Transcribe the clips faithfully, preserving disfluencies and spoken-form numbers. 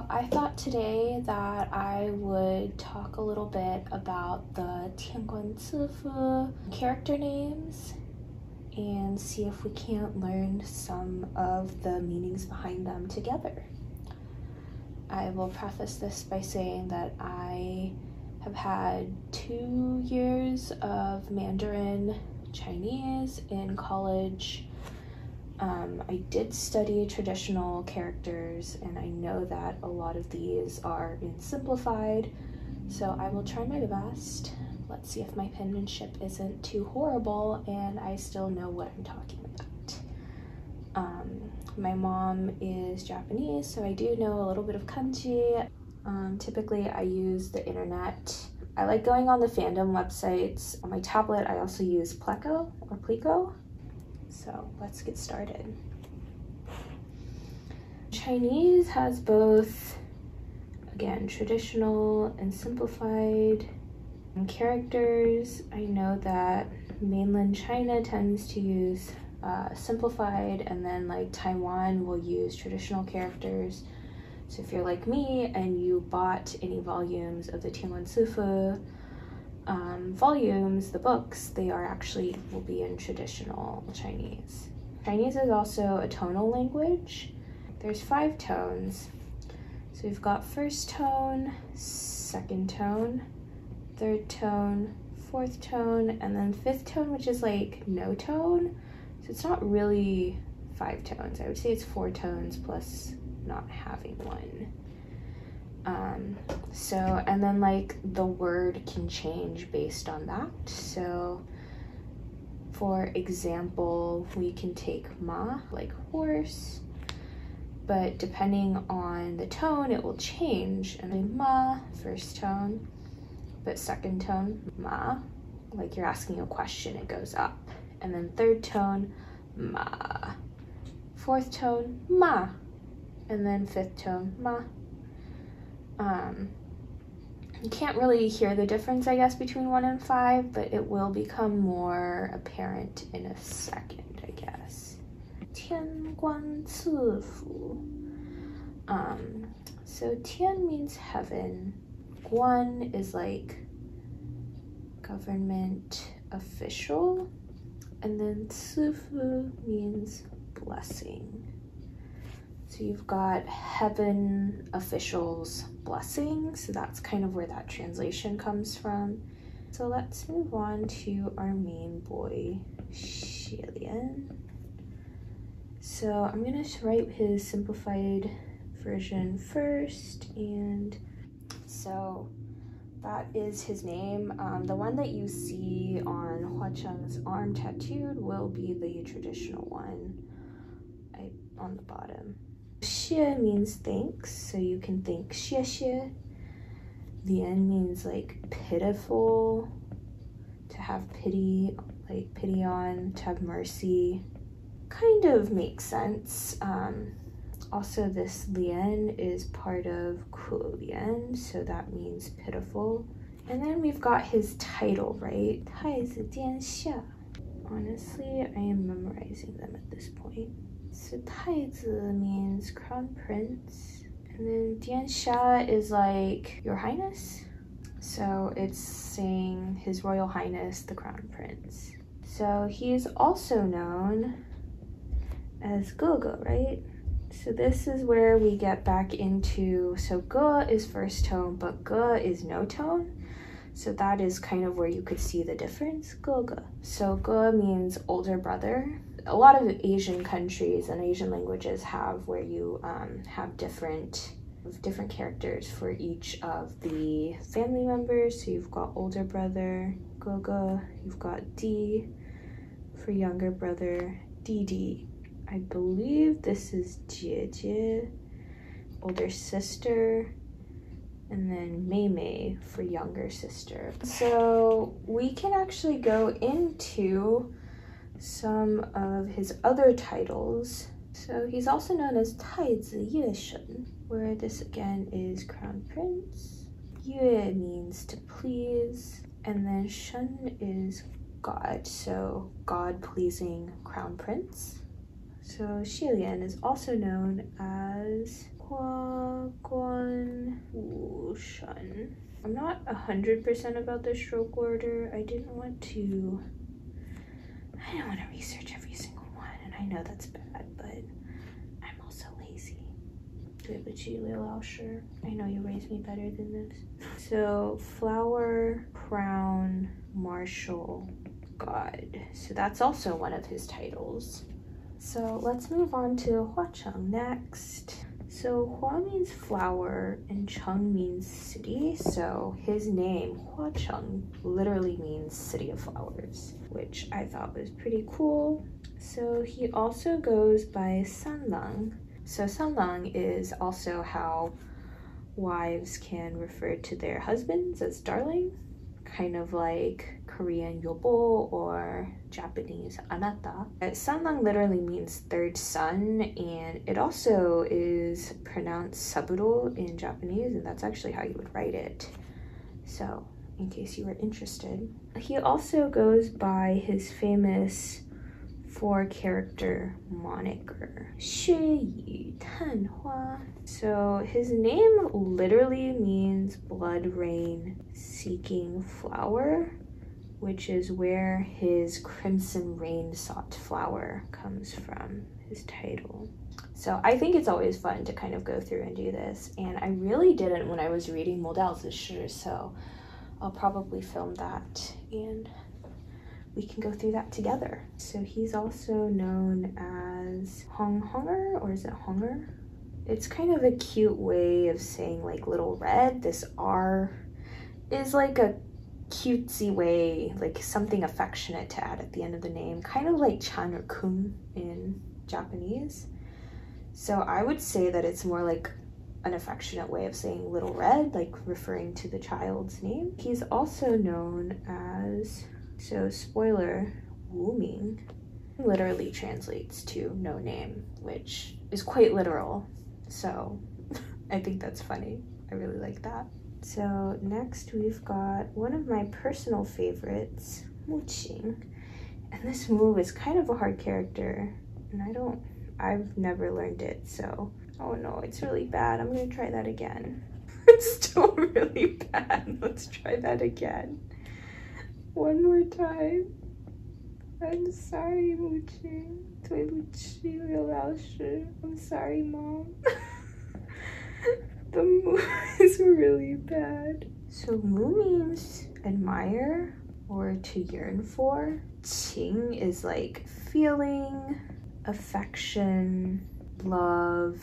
So I thought today that I would talk a little bit about the Tian Guan Ci Fu character names and see if we can't learn some of the meanings behind them together. I will preface this by saying that I have had two years of Mandarin Chinese in college. Um, I did study traditional characters, and I know that a lot of these are in simplified, so I will try my best. Let's see if my penmanship isn't too horrible and I still know what I'm talking about. Um, my mom is Japanese, so I do know a little bit of kanji. Um, typically, I use the internet. I like going on the fandom websites. On my tablet, I also use Pleco or Pleco. So let's get started. Chinese has both, again, traditional and simplified characters. I know that mainland China tends to use uh, simplified, and then like Taiwan will use traditional characters. So if you're like me and you bought any volumes of the Tian Guan Ci Fu, Um, volumes, the books, they are actually will be in traditional Chinese. Chinese is also a tonal language. There's five tones. So we've got first tone, second tone, third tone, fourth tone, and then fifth tone, which is like no tone. So it's not really five tones. I would say it's four tones plus not having one. Um, so, and then like the word can change based on that. So for example, we can take ma, like horse, but depending on the tone, it will change. And then ma, first tone, but second tone, ma, like you're asking a question, it goes up. And then third tone, ma, fourth tone, ma, and then fifth tone, ma. Um, you can't really hear the difference, I guess, between one and five, but it will become more apparent in a second, I guess. Tian Guan Ci Fu. Um, so Tian means heaven. Guan is like government official, and then Ci Fu means blessing. So you've got heaven officials blessing. So that's kind of where that translation comes from. So let's move on to our main boy, Xie Lian. So I'm gonna write his simplified version first. And so that is his name. Um, the one that you see on Hua Cheng's arm tattooed will be the traditional one I, on the bottom. Xie means thanks, so you can think xie xie. Lian means like pitiful, to have pity, like pity on, to have mercy. Kind of makes sense. Um, also, this Lian is part of Ku Lian, so that means pitiful. And then we've got his title, right? Taizi Dianxia. Honestly, I am memorizing them at this point. So Taizi means crown prince, and then Dianxia is like your highness, so it's saying his royal highness the crown prince. So he is also known as Gogo, right? So this is where we get back into, so Go is first tone, but Go is no tone, so that is kind of where you could see the difference. Gogo. So Go means older brother. A lot of Asian countries and Asian languages have where you um, have different different characters for each of the family members. So you've got older brother, Gogo, you've got Di for younger brother, Didi. I believe this is Jiejie, older sister, and then Meimei for younger sister. So we can actually go into some of his other titles. So he's also known as Tai Zi Yue Shun, where this again is crown prince. Yue means to please, and then Shun is God, so god-pleasing crown prince. So Xie Lian is also known as Hua Guan Wu Shun. I'm not one hundred percent about the stroke order. I didn't want to... I didn't want to research every single one, and I know that's bad, but I'm also lazy. I know you raised me better than this. So, flower, crown, martial, god. So that's also one of his titles. So let's move on to Hua Cheng next. So Hua means flower and Cheng means city. So his name, Hua Cheng, literally means city of flowers, which I thought was pretty cool. So he also goes by San Lang. So San Lang is also how wives can refer to their husbands as darling, kind of like Korean yobo or Japanese anata. San Lang literally means third son, and it also is pronounced saburo in Japanese, and that's actually how you would write it. So, in case you were interested. He also goes by his famous four-character moniker, Shi Tan Hua. So his name literally means blood rain seeking flower, which is where his crimson rain sought flower comes from, his title. So I think it's always fun to kind of go through and do this, and I really didn't when I was reading Mo Dao Zu Shi, so I'll probably film that and we can go through that together. So he's also known as Hong Honger, or is it Honger? It's kind of a cute way of saying like little red. This R is like a cutesy way, like something affectionate to add at the end of the name, kind of like Chan or Kun in Japanese. So I would say that it's more like an affectionate way of saying little red, like referring to the child's name. He's also known as, so spoiler, Wu Ming, literally translates to no name, which is quite literal. So I think that's funny. I really like that. So next we've got one of my personal favorites, Mu Qing. And this move is kind of a hard character, and I don't, I've never learned it, so. Oh no, it's really bad. I'm gonna try that again. It's still really bad. Let's try that again. One more time. I'm sorry, Mu Qing. I'm sorry, Mom. The move is really bad. So Mu means admire or to yearn for. Qing is like feeling, affection, love,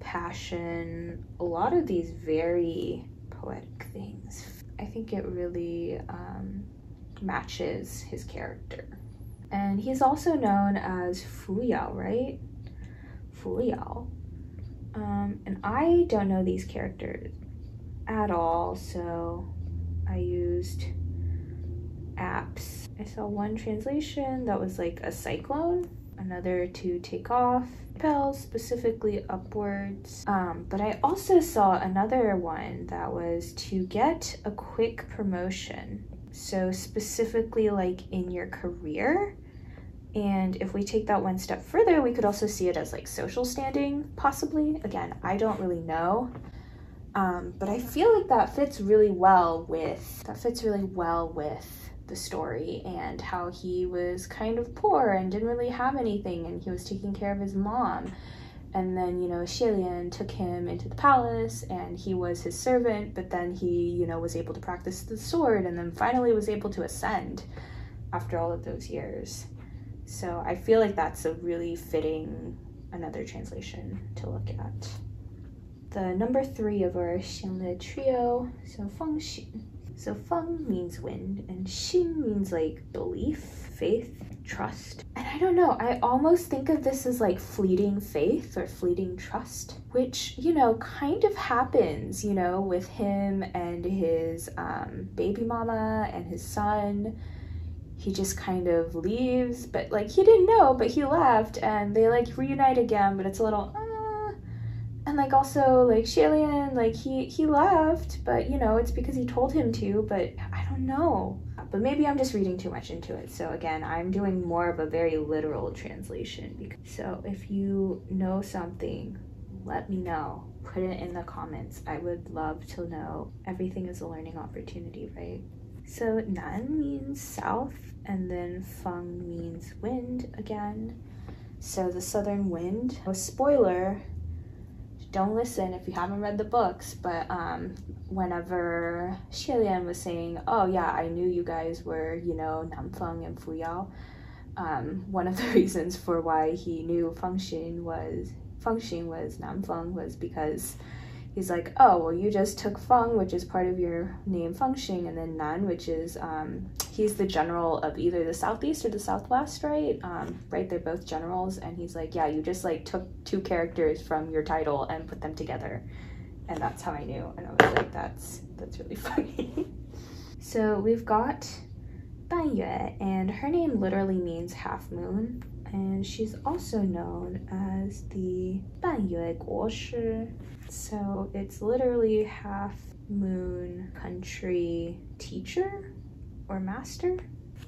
passion. A lot of these very poetic things. I think it really um, matches his character. And he's also known as Fuyao, right? Fuyao. Um, and I don't know these characters at all, so I used apps. I saw one translation that was like a cyclone, another to take off, fell specifically upwards. Um, but I also saw another one that was to get a quick promotion. So specifically like in your career. And if we take that one step further, we could also see it as like social standing, possibly. Again, I don't really know, um, but I feel like that fits really well with that fits really well with the story and how he was kind of poor and didn't really have anything, and he was taking care of his mom. And then, you know, Xie Lian took him into the palace and he was his servant, but then he, you know, was able to practice the sword and then finally was able to ascend after all of those years. So I feel like that's a really fitting another translation to look at. The number three of our Xinle trio, so Feng Xin. So Feng means wind and Xin means like belief, faith, trust. And I don't know, I almost think of this as like fleeting faith or fleeting trust, which, you know, kind of happens, you know, with him and his um, baby mama and his son. He just kind of leaves, but like he didn't know, but he left and they like reunite again, but it's a little uh, and like also like Xie Lian, like he he left, but you know, it's because he told him to, but I don't know, but maybe I'm just reading too much into it. So again, I'm doing more of a very literal translation because, so if you know something, let me know. Put it in the comments. I would love to know. Everything is a learning opportunity, right? So Nan means south, and then Feng means wind again. So the southern wind. Oh, spoiler, don't listen if you haven't read the books, but um, whenever Xie Lian was saying, oh yeah, I knew you guys were, you know, Nan Feng and Fuyao, um, one of the reasons for why he knew Feng Xin was, Feng Xin was Nan Feng was because he's like, oh, well, you just took Feng, which is part of your name Feng Xin, and then Nan, which is, um, he's the general of either the Southeast or the Southwest, right? Um, right, they're both generals, and he's like, yeah, you just like took two characters from your title and put them together. And that's how I knew, and I was like, that's, that's really funny. So we've got Ban Yue, and her name literally means half moon, and she's also known as the Ban Yue Guo Shi. So it's literally half moon country teacher or master.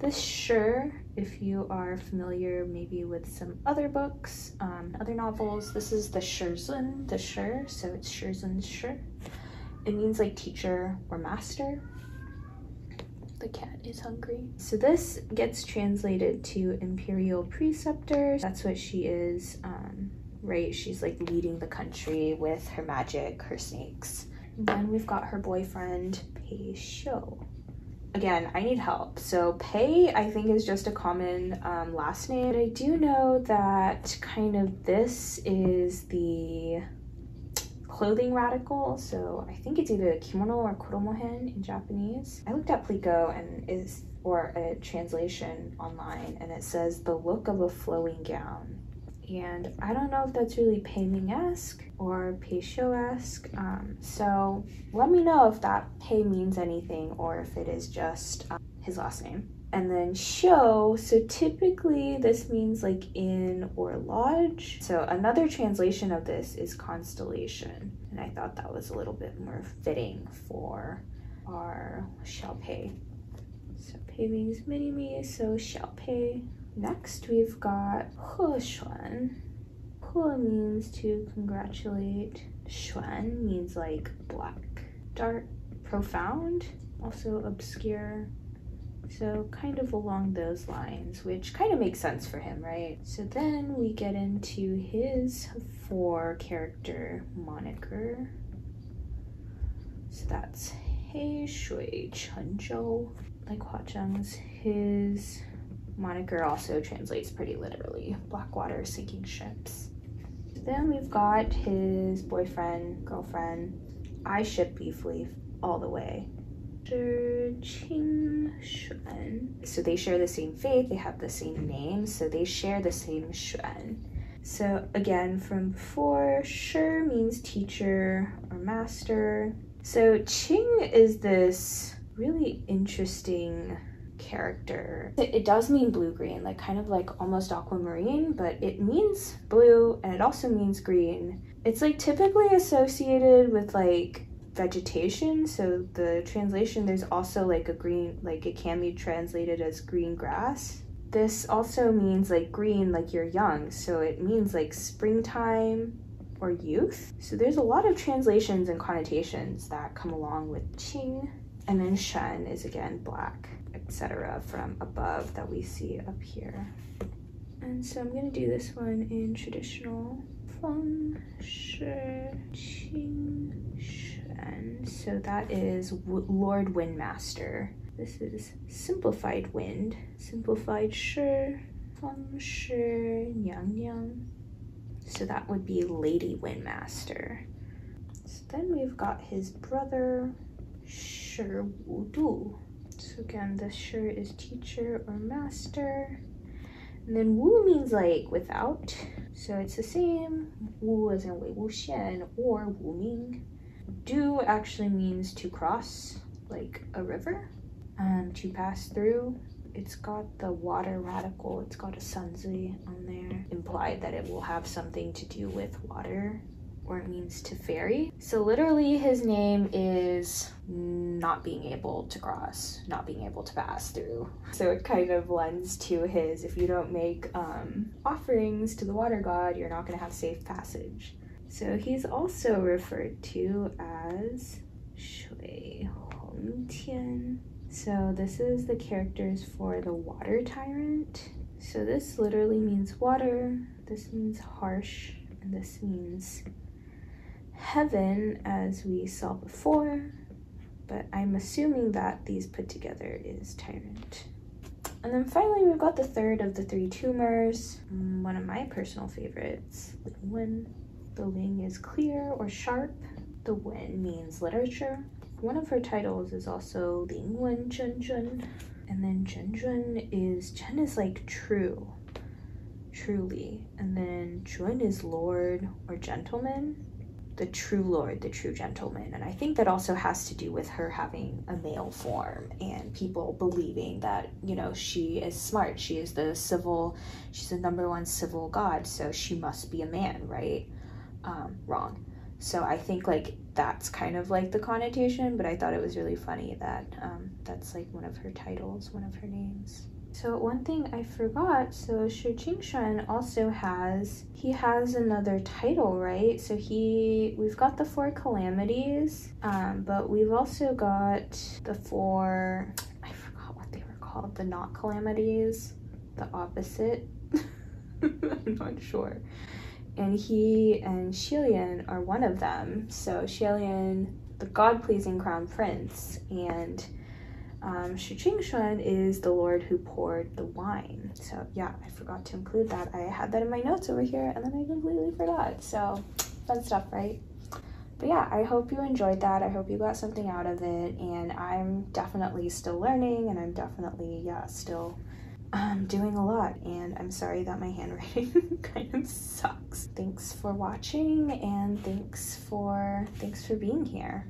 This sure, if you are familiar maybe with some other books, um, other novels, this is the Shizun, the sure, so it's Shizun sure. It means like teacher or master. The cat is hungry. So this gets translated to imperial preceptor. That's what she is, um, right? She's like leading the country with her magic, her snakes. And then we've got her boyfriend, Pei Xiu. Again, I need help. So Pei, I think, is just a common um, last name. But I do know that kind of this is the clothing radical, so I think it's either kimono or kuromohen in Japanese. I looked at Pleco and is or a translation online, and it says the look of a flowing gown, and I don't know if that's really Pei Ming-esque or Pei Xiu-esque. Um, so let me know if that Pei means anything or if it is just um, his last name. And then show, so typically this means like inn or lodge. So another translation of this is constellation, and I thought that was a little bit more fitting for our Xiaopei. So Pei means mini-me, so Xiaopei. Next we've got He Xuan. He means to congratulate. Xuan means like black, dark, profound, also obscure. So kind of along those lines, which kind of makes sense for him, right? So then we get into his four character moniker. So that's Hei Shui Chunzhou. Like Hua Cheng's, his moniker also translates pretty literally, Blackwater sinking ships. So then we've got his boyfriend, girlfriend. I ship Beef Leaf all the way. Shi Qing Shen. So they share the same faith, they have the same name, so they share the same Xuan. So again, from before, Shi means teacher or master. So Qing is this really interesting character. It, it does mean blue-green, like kind of like almost aquamarine, but it means blue and it also means green. It's like typically associated with like vegetation, so the translation, there's also like a green, like it can be translated as green grass. This also means like green, like you're young, so it means like springtime or youth. So there's a lot of translations and connotations that come along with Qing. And then Shen is again black, et cetera from above that we see up here. And so I'm gonna do this one in traditional Feng Shi Qing Shen. So that is Lord Windmaster. This is simplified wind, simplified Shi, Feng Shi, Yang Yang. So that would be Lady Windmaster. So then we've got his brother, Shi Wu Du. So again, the Shi is teacher or master. And then Wu means like without. So it's the same, Wu as in Wei Wu Xian or Wu Ming. Du actually means to cross, like a river, um, to pass through. It's got the water radical, it's got a sanzi on there, implied that it will have something to do with water, or it means to ferry. So literally his name is not being able to cross, not being able to pass through. So it kind of lends to his, if you don't make um, offerings to the water god, you're not gonna have safe passage. So he's also referred to as Shui Hong Tian. So this is the characters for the water tyrant. So this literally means water, this means harsh, and this means heaven, as we saw before. But I'm assuming that these put together is tyrant. And then finally, we've got the third of the three tumors, one of my personal favorites, Ling Wen. The Ling is clear or sharp. The Wen means literature. One of her titles is also Ling Wen Zhenjun. And then Zhenjun is, Chen is like true, truly. And then Jun is lord or gentleman. The true lord, the true gentleman. And I think that also has to do with her having a male form and people believing that, you know, she is smart. She is the civil, she's the number one civil god, so she must be a man, right? Um, wrong. So I think like that's kind of like the connotation, but I thought it was really funny that um, that's like one of her titles, one of her names. So one thing I forgot, so Shi Qing Shen also has, he has another title, right? So he, we've got the four calamities, um, but we've also got the four, I forgot what they were called, the not calamities, the opposite, I'm not sure. And he and Xie Lian are one of them. So Xie Lian, the god-pleasing crown prince, and Um, Shi Qing Xuan is the lord who poured the wine. So yeah, I forgot to include that. I had that in my notes over here and then I completely forgot. So fun stuff, right? But yeah, I hope you enjoyed that. I hope you got something out of it, and I'm definitely still learning, and I'm definitely, yeah, still um, doing a lot, and I'm sorry that my handwriting kind of sucks. Thanks for watching, and thanks for, thanks for being here.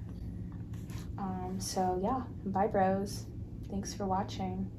Um, so yeah, bye bros. Thanks for watching.